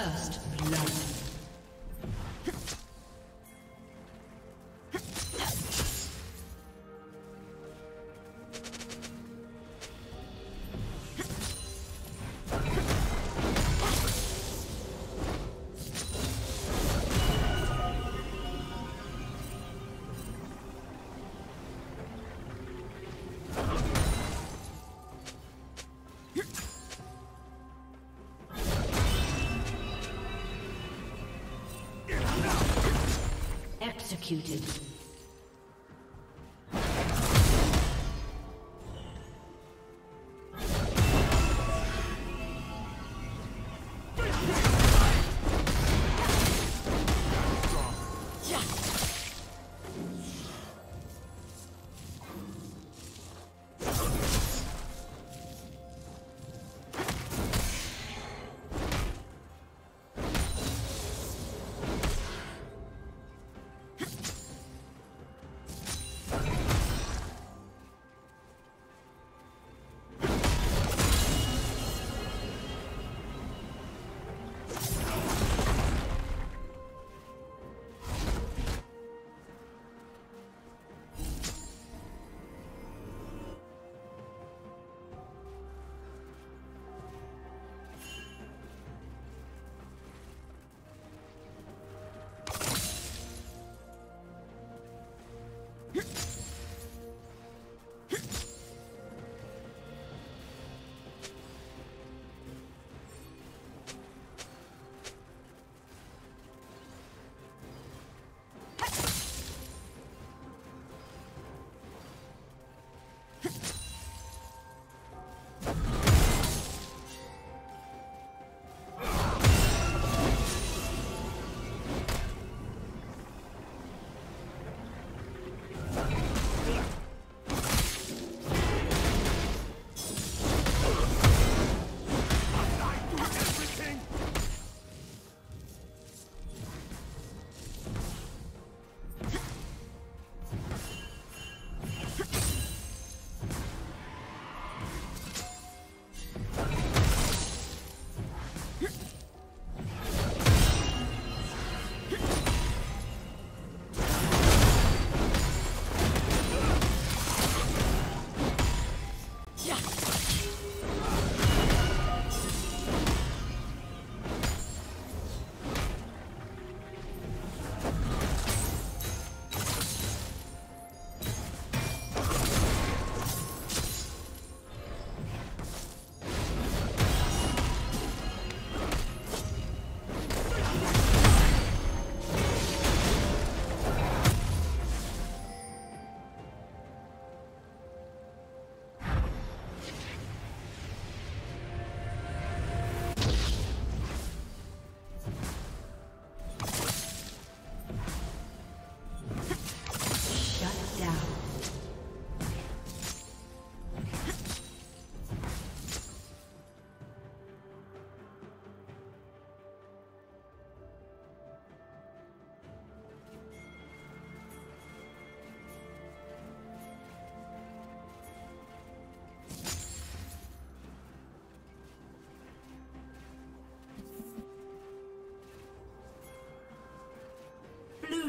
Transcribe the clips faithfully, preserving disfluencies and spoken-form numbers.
First blood. Executed. Blue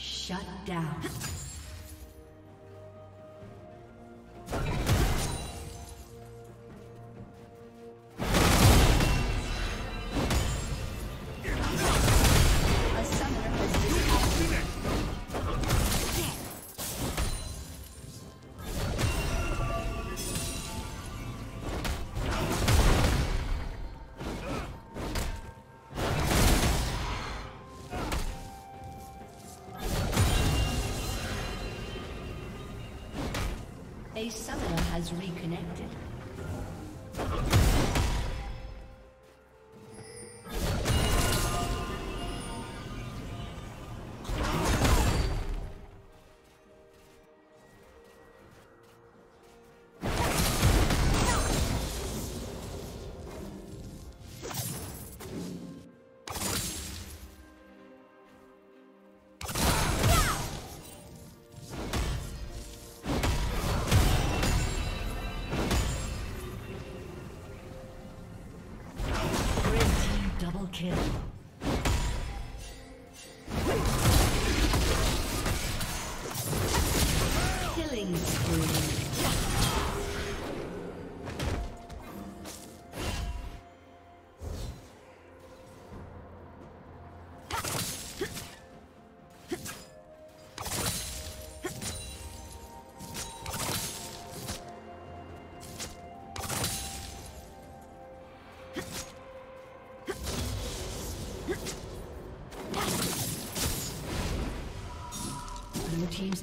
Shut down. A summoner has reconnected. Kill. Killing spree. Team's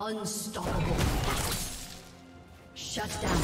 Unstoppable. Shut down.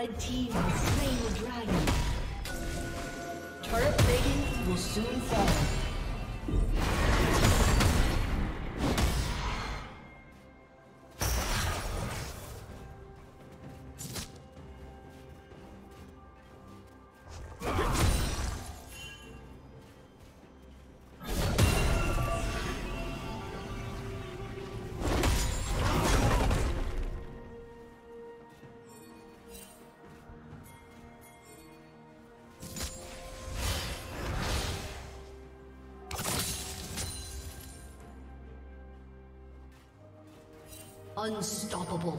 Red team has slain the dragon. Turret plating will soon fall. Unstoppable.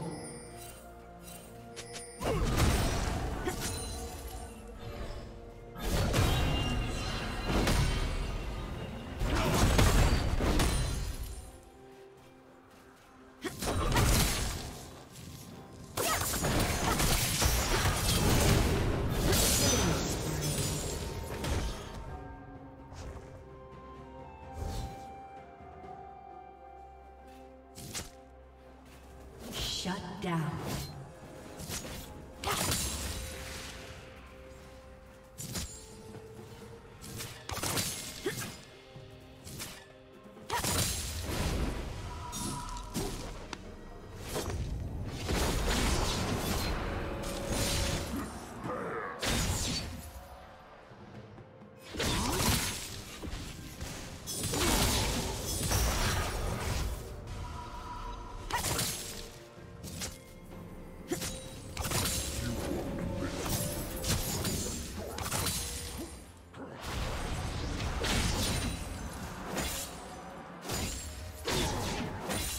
Down.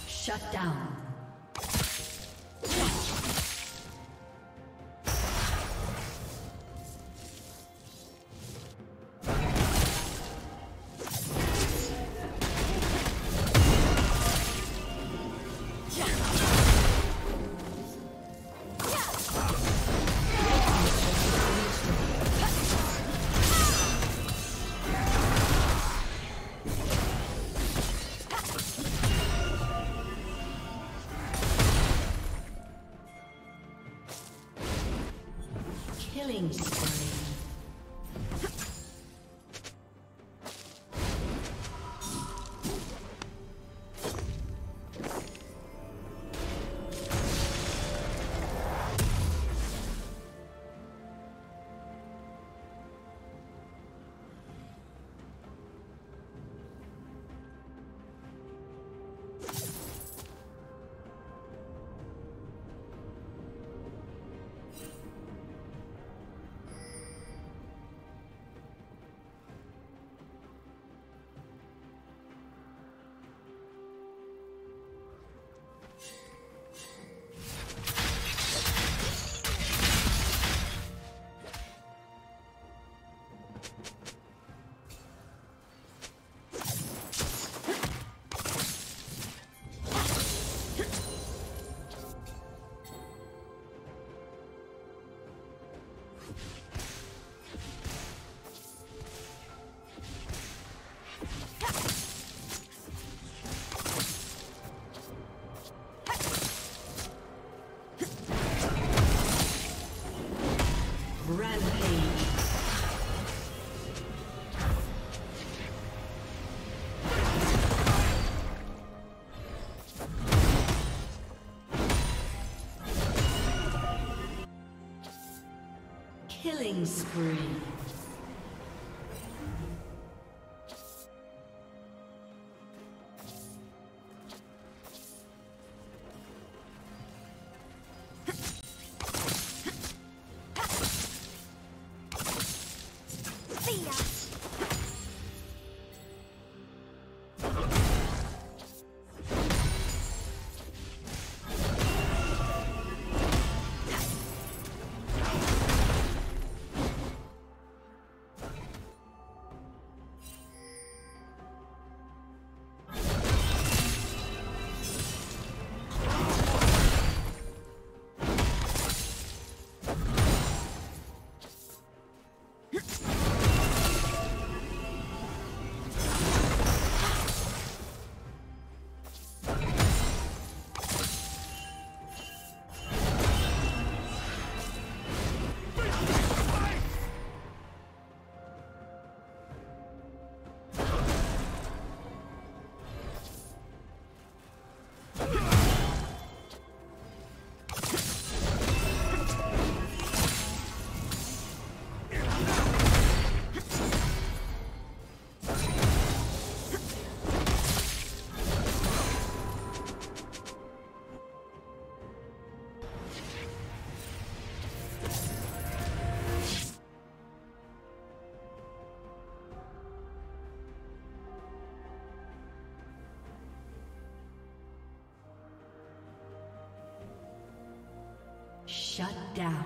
Shut down. Killing spree. Shut down.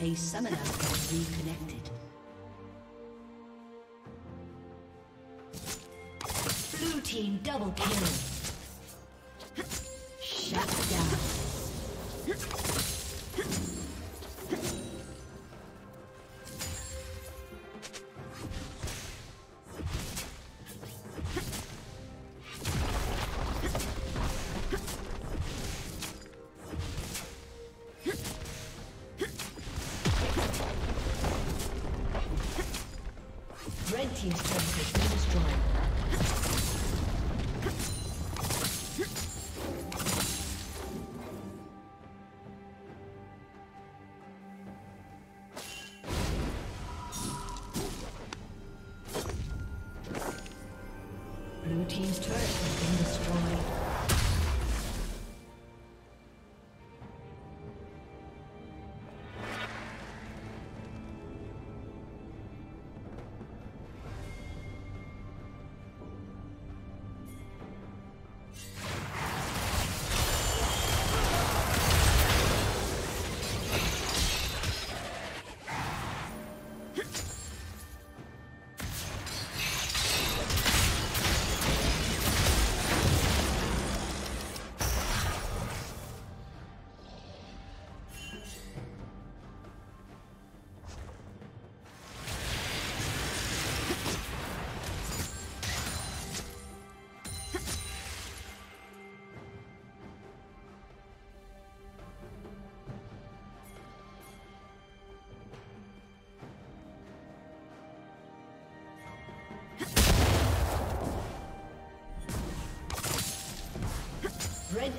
A summoner has reconnected. Blue team double kill. Team's turret has been destroyed. Blue team's turret has been destroyed. Red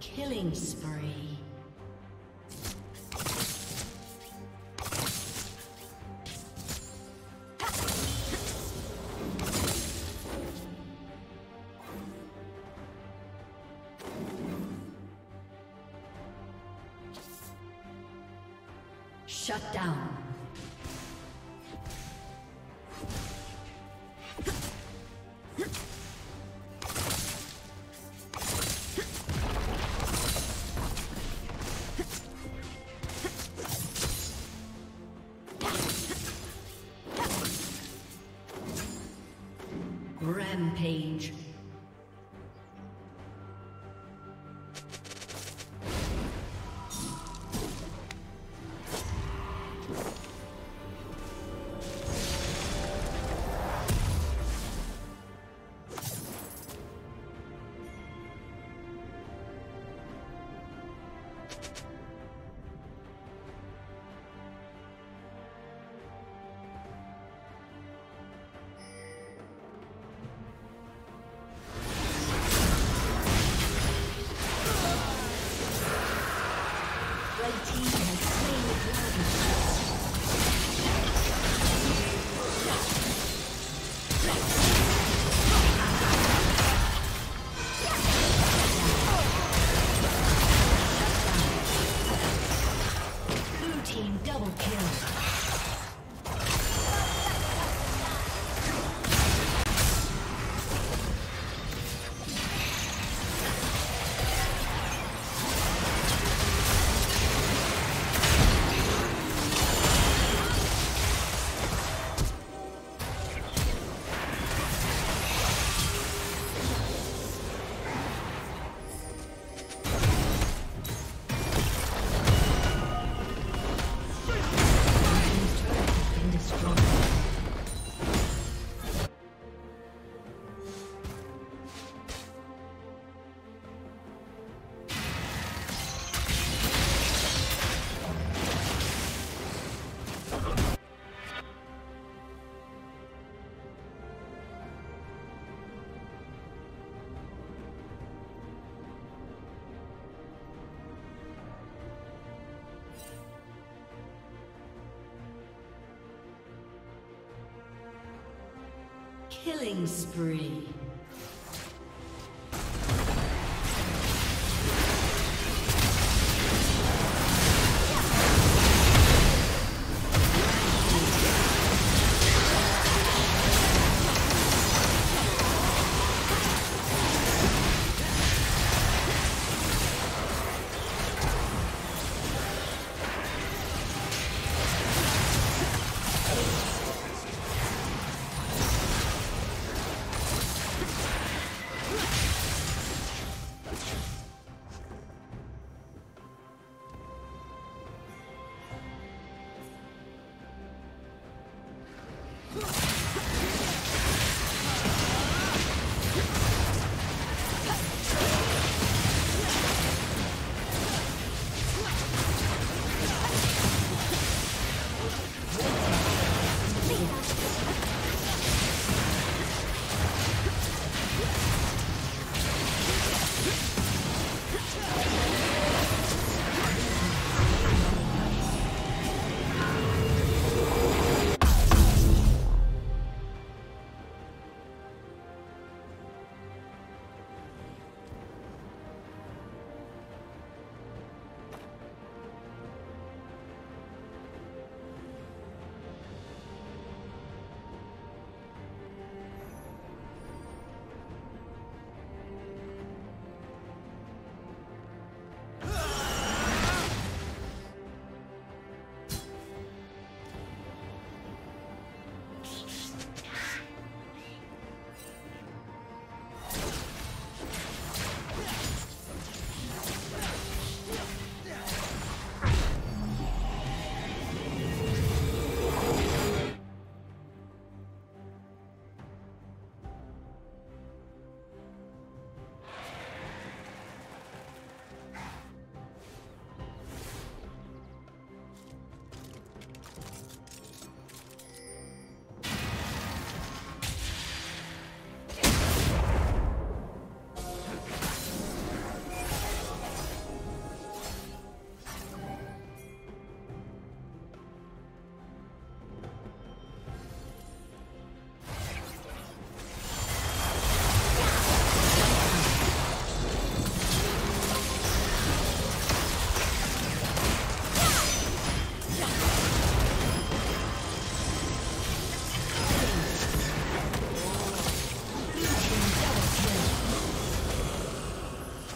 Killing spree. Shut down. Rampage. Killing spree.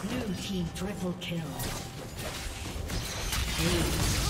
Blue team triple kill. Eight.